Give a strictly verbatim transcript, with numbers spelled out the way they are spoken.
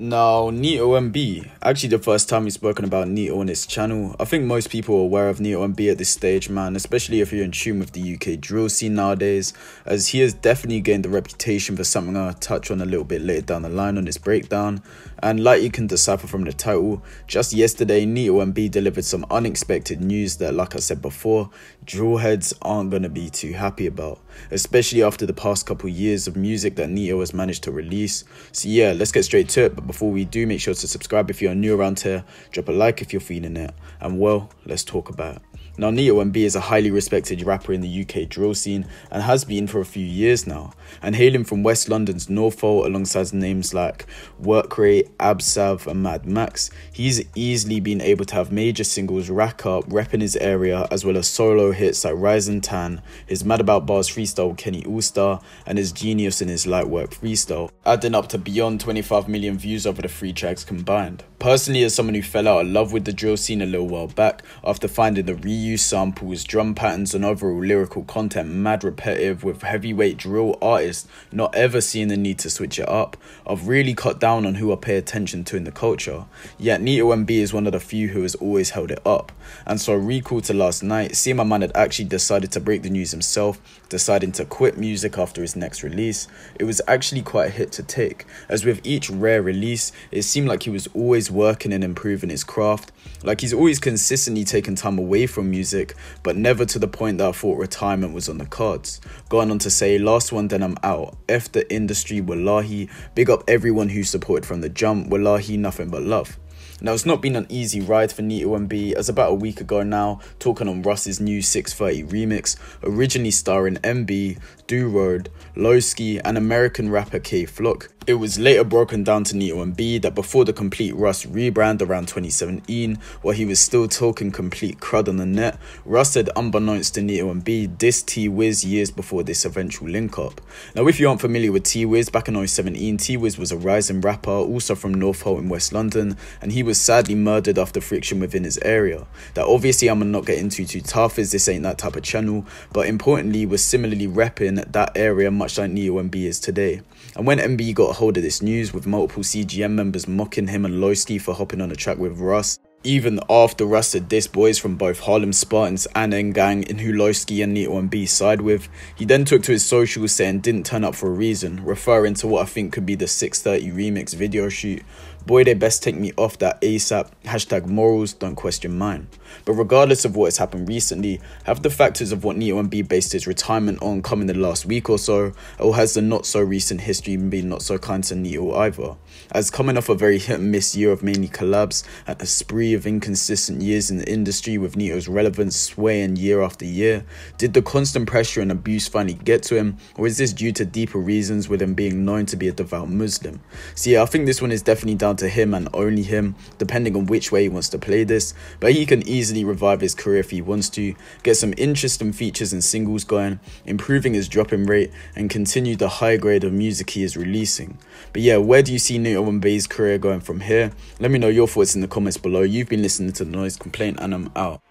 Now, NitoNB, actually the first time he's spoken about Nito on his channel. I think most people are aware of NitoNB at this stage, man, especially if you're in tune with the U K drill scene nowadays, as he has definitely gained the reputation for something I'll touch on a little bit later down the line on this breakdown. And like you can decipher from the title, just yesterday NitoNB delivered some unexpected news that, like I said before, drill heads aren't going to be too happy about, especially after the past couple years of music that Nito has managed to release. So yeah, let's get straight to it. But before we do, make sure to subscribe if you're new around here, drop a like if you're feeling it, and well, let's talk about it. Now, NitoNB is a highly respected rapper in the U K drill scene and has been for a few years now, and hailing from West London's Norfolk alongside names like Workrate, Absav and Mad Max, he's easily been able to have major singles rack up, repping his area, as well as solo hits like Rise and Tan, his Mad About Bars freestyle with Kenny Allstar, and his Genius in his Light Work freestyle, adding up to beyond twenty-five million views over the three tracks combined. Personally, as someone who fell out of love with the drill scene a little while back after finding the reuse samples, drum patterns and overall lyrical content mad repetitive with heavyweight drill artists not ever seeing the need to switch it up, I've really cut down on who I pay attention to in the culture. Yet NitoNB is one of the few who has always held it up, and so I recall to last night seeing my man had actually decided to break the news himself, deciding to quit music after his next release. It was actually quite a hit to take, as with each rare release it seemed like he was always working and improving his craft, like he's always consistently taken time away from music, but never to the point that I thought retirement was on the cards. Going on to say, last one then I'm out, F the industry wallahi, big up everyone who supported from the jump, wallahi nothing but love. Now, it's not been an easy ride for NitoNB, as about a week ago now, talking on Russ's new six thirty remix, originally starring M B, Do Road, Loski and American rapper K Flock, it was later broken down to NitoNB that before the complete Russ rebrand around twenty seventeen, while he was still talking complete crud on the net, Russ had, unbeknownst to NitoNB, dissed T-Wiz years before this eventual link-up. Now, if you aren't familiar with T-Wiz, back in twenty seventeen, T-Wiz was a rising rapper, also from Norfolk in West London, and he was sadly murdered after friction within his area. That obviously I'm not getting into too tough, as this ain't that type of channel, but importantly was similarly repping that area much like NitoNB is today. And when M B got a hold of this news, with multiple C G M members mocking him and Loski for hopping on a track with Russ, even after Russ had dissed boys from both Harlem Spartans and N-Gang, in who Loski and NitoNB side with, he then took to his socials saying didn't turn up for a reason, referring to what I think could be the six thirty remix video shoot. Boy, they best take me off that ASAP, hashtag morals, don't question mine. But regardless of what has happened recently, have the factors of what NitoNB based his retirement on come in the last week or so, or has the not so recent history been not so kind to Nito either? As coming off a very hit and miss year of mainly collabs and a spree of inconsistent years in the industry, with Nito's relevance swaying year after year, did the constant pressure and abuse finally get to him, or is this due to deeper reasons with him being known to be a devout Muslim? See, I think this one is definitely down to him and only him, depending on which way he wants to play this, but he can easily revive his career if he wants to, get some interesting features and singles going, improving his dropping rate and continue the high grade of music he is releasing. But yeah, where do you see NitoNB's career going from here? Let me know your thoughts in the comments below. You've been listening to The Noise Complaint, and I'm out.